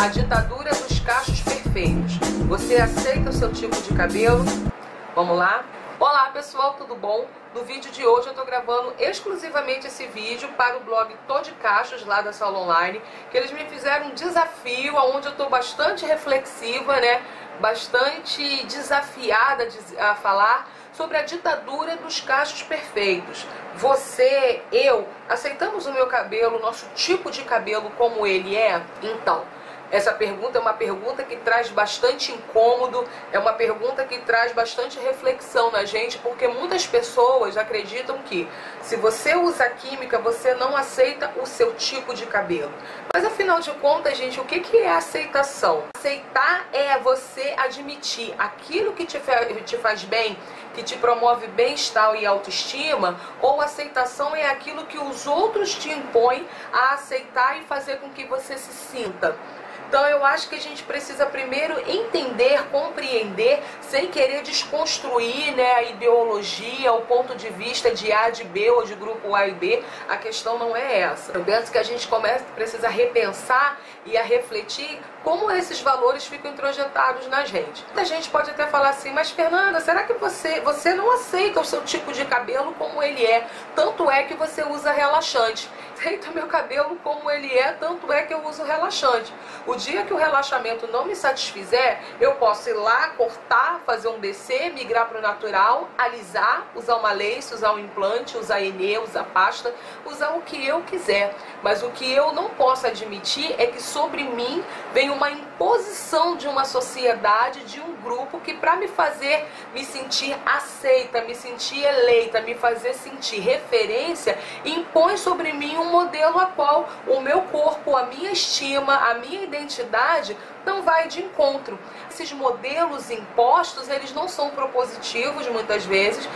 A ditadura dos cachos perfeitos. Você aceita o seu tipo de cabelo? Vamos lá? Olá pessoal, tudo bom? No vídeo de hoje eu estou gravando exclusivamente esse vídeo para o blog Tô de Cachos, lá da Sala Online, que eles me fizeram um desafio onde eu estou bastante reflexiva, né? Bastante desafiada a falar sobre a ditadura dos cachos perfeitos. Você, eu, aceitamos o meu cabelo, o nosso tipo de cabelo como ele é? Então, essa pergunta é uma pergunta que traz bastante incômodo, é uma pergunta que traz bastante reflexão na gente, porque muitas pessoas acreditam que se você usa química, você não aceita o seu tipo de cabelo. Mas afinal de contas, gente, o que é aceitação? Aceitar é você admitir aquilo que te faz bem, que te promove bem-estar e autoestima, ou aceitação é aquilo que os outros te impõem a aceitar e fazer com que você se sinta. Então eu acho que a gente precisa primeiro entender, compreender, sem querer desconstruir, né, a ideologia, o ponto de vista de A, de B ou de grupo A e B. A questão não é essa. Eu penso que a gente precisa repensar e a refletir como esses valores ficam introjetados na gente. Muita gente pode até falar assim, mas Fernanda, será que você não aceita o seu tipo de cabelo como ele é? Tanto é que você usa relaxante. Aceito meu cabelo como ele é, tanto é que eu uso relaxante. O dia que o relaxamento não me satisfizer, eu posso ir lá, cortar, fazer um DC, migrar para o natural, alisar, usar uma lace, usar um implante, usar enê, usar pasta, usar o que eu quiser. Mas o que eu não posso admitir é que sobre mim vem uma imposição de uma sociedade, de um grupo que para me fazer me sentir aceita, me sentir eleita, me fazer sentir referência, impõe sobre mim um modelo a qual o meu corpo, a minha estima, a minha identidade não vai de encontro. Esses modelos impostos, eles não são propositivos muitas vezes,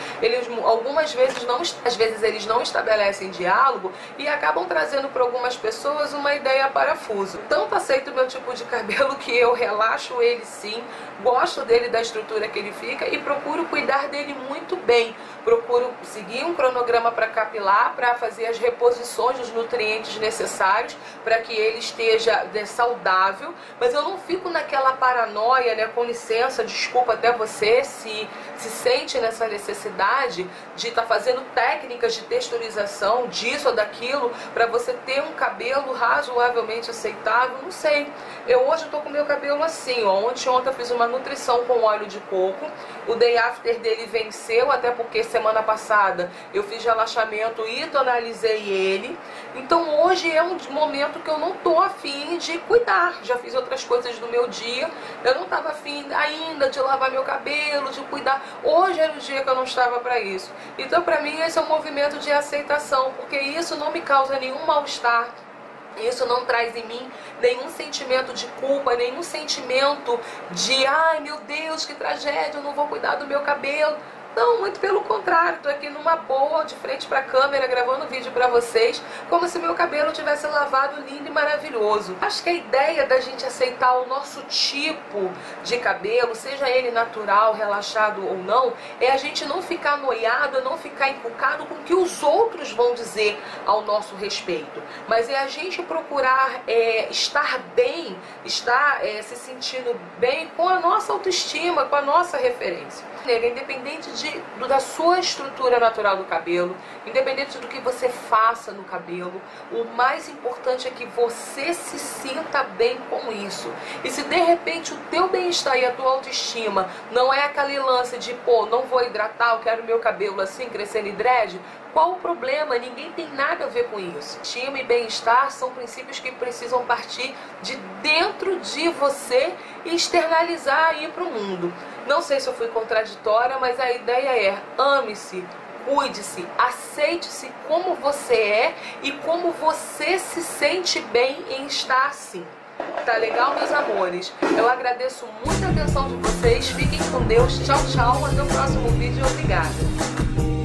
às vezes eles não estabelecem diálogo e acabam trazendo para algumas pessoas uma ideia parafuso. Tanto aceito o meu tipo de cabelo que eu relaxo ele sim, gosto dele, da estrutura que ele fica e procuro cuidar dele muito bem. Procuro seguir um cronograma para capilar, para fazer as reposições dos nutrientes necessários para que ele esteja saudável, mas eu não fico naquela paranoia, né? Com licença, desculpa até você se sente nessa necessidade de estar fazendo técnicas de texturização disso ou daquilo para você ter um cabelo razoavelmente aceitável, não sei. Eu hoje estou com meu cabelo assim, ó. Ontem eu fiz uma nutrição com óleo de coco, o day after dele venceu, até porque semana passada eu fiz relaxamento e tonalizei ele. Então hoje é um momento que eu não tô afim de cuidar, já fiz outras coisas no meu dia, eu não estava afim ainda de lavar meu cabelo, de cuidar, hoje era o dia que eu não estava para isso. Então para mim esse é um movimento de aceitação, porque isso não me causa nenhum mal-estar. Isso não traz em mim nenhum sentimento de culpa, nenhum sentimento de, ai meu Deus, que tragédia, eu não vou cuidar do meu cabelo. Não, muito pelo contrário, tô aqui numa boa, de frente pra câmera, gravando vídeo pra vocês, como se meu cabelo tivesse lavado, lindo e maravilhoso. Acho que a ideia da gente aceitar o nosso tipo de cabelo, seja ele natural, relaxado ou não, é a gente não ficar noiado, não ficar encucado com o que os outros vão dizer ao nosso respeito. Mas é a gente procurar estar bem, estar se sentindo bem com a nossa autoestima, com a nossa referência. Independente da sua estrutura natural do cabelo, independente do que você faça no cabelo, o mais importante é que você se sinta bem com isso. E se de repente o teu bem-estar e a tua autoestima não é aquele lance de, pô, não vou hidratar, eu quero meu cabelo assim, crescendo em dread, qual o problema? Ninguém tem nada a ver com isso. Estima e bem-estar são princípios que precisam partir de dentro de você e externalizar aí para o mundo. Não sei se eu fui contraditória, mas a ideia é: ame-se, cuide-se, aceite-se como você é e como você se sente bem em estar assim. Tá legal, meus amores? Eu agradeço muito a atenção de vocês, fiquem com Deus, tchau, tchau, até o próximo vídeo, obrigada!